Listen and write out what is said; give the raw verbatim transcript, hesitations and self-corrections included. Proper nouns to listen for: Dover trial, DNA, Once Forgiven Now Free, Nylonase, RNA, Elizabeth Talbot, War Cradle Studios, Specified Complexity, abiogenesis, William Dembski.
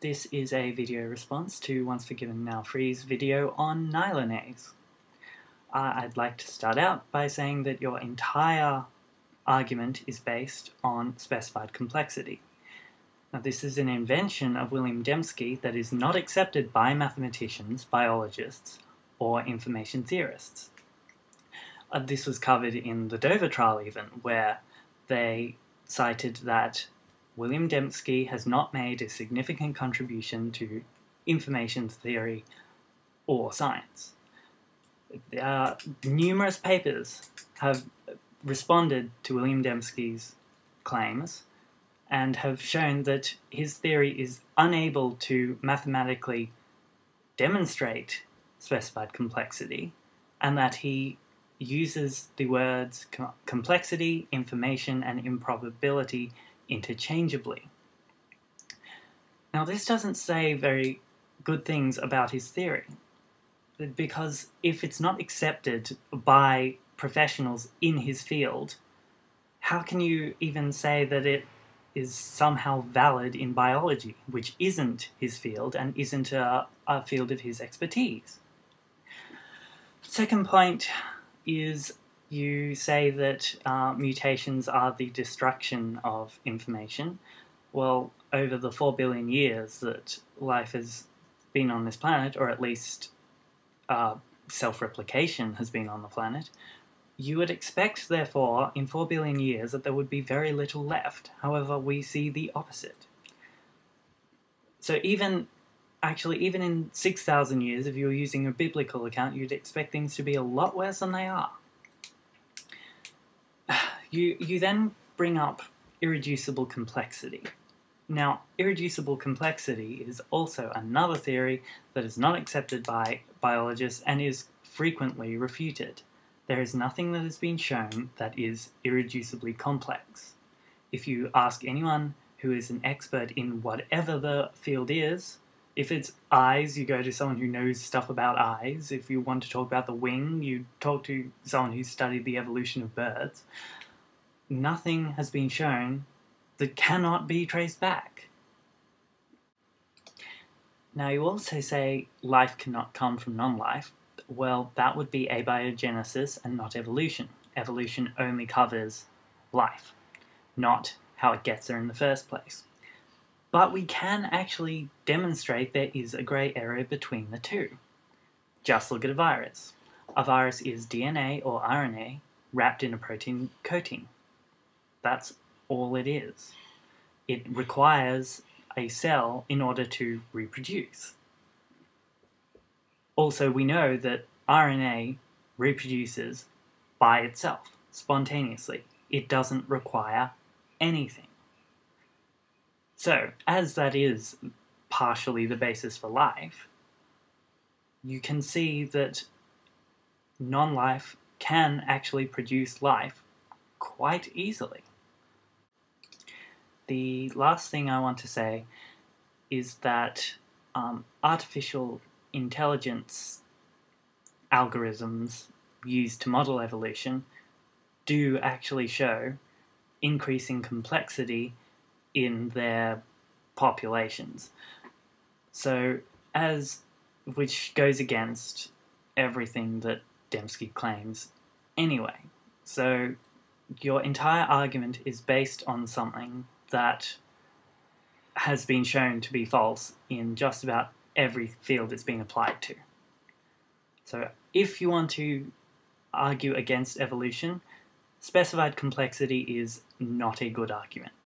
This is a video response to Once Forgiven Now Free's video on Nylonase. Uh, I'd like to start out by saying that your entire argument is based on specified complexity. Now, this is an invention of William Dembski that is not accepted by mathematicians, biologists, or information theorists. Uh, this was covered in the Dover trial even, where they cited that William Dembski has not made a significant contribution to information theory or science. Uh, numerous papers have responded to William Dembski's claims and have shown that his theory is unable to mathematically demonstrate specified complexity, and that he uses the words com- complexity, information, and improbability interchangeably. Now, this doesn't say very good things about his theory, because if it's not accepted by professionals in his field, how can you even say that it is somehow valid in biology, which isn't his field and isn't a, a field of his expertise? Second point is, you say that uh, mutations are the destruction of information. Well, over the four billion years that life has been on this planet, or at least uh, self-replication has been on the planet, you would expect, therefore, in four billion years that there would be very little left. However, we see the opposite. So even, actually, even in six thousand years, if you were using a biblical account, you'd expect things to be a lot worse than they are. You, you then bring up irreducible complexity. Now, irreducible complexity is also another theory that is not accepted by biologists and is frequently refuted. There is nothing that has been shown that is irreducibly complex. If you ask anyone who is an expert in whatever the field is, if it's eyes, you go to someone who knows stuff about eyes. If you want to talk about the wing, you talk to someone who studied the evolution of birds. Nothing has been shown that cannot be traced back. Now, you also say life cannot come from non-life. Well, that would be abiogenesis and not evolution. Evolution only covers life, not how it gets there in the first place. But we can actually demonstrate there is a grey area between the two. Just look at a virus. A virus is D N A or R N A wrapped in a protein coating. That's all it is. It requires a cell in order to reproduce. Also, we know that R N A reproduces by itself, spontaneously. It doesn't require anything. So, as that is partially the basis for life, you can see that non-life can actually produce life quite easily. The last thing I want to say is that um, artificial intelligence algorithms used to model evolution do actually show increasing complexity in their populations, so as which goes against everything that Dembski claims anyway. So your entire argument is based on something that has been shown to be false in just about every field it's been applied to. So if you want to argue against evolution, specified complexity is not a good argument.